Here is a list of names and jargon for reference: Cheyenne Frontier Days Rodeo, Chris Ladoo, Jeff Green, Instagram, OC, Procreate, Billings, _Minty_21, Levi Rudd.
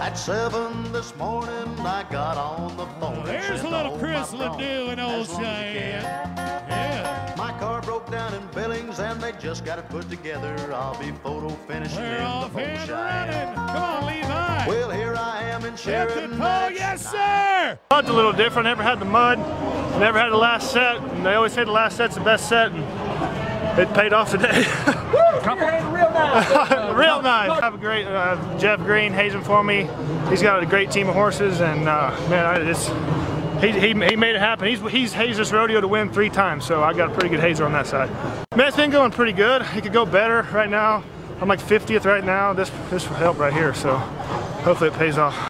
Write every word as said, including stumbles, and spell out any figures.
At seven this morning, I got on the phone. There's a little Chris Ladoo and old Cheyenne. Yeah. My car broke down in Billings, and they just got it put together. I'll be photo finishing in the phone Cheyenne. Come on, Levi. Well, here I am in Sheridan. Oh, yes, sir. Felt a little different. Never had the mud. Never had the last set. And they always say the last set's the best set. And it paid off today. Real nice. Real nice. Have a great uh, Jeff Green hazing for me. He's got a great team of horses, and uh, man, I just, he, he he made it happen. He's he's hazed this rodeo to win three times, so I got a pretty good hazer on that side. Man, it's been going pretty good. It could go better right now. I'm like fiftieth right now. This this will help right here, so hopefully it pays off.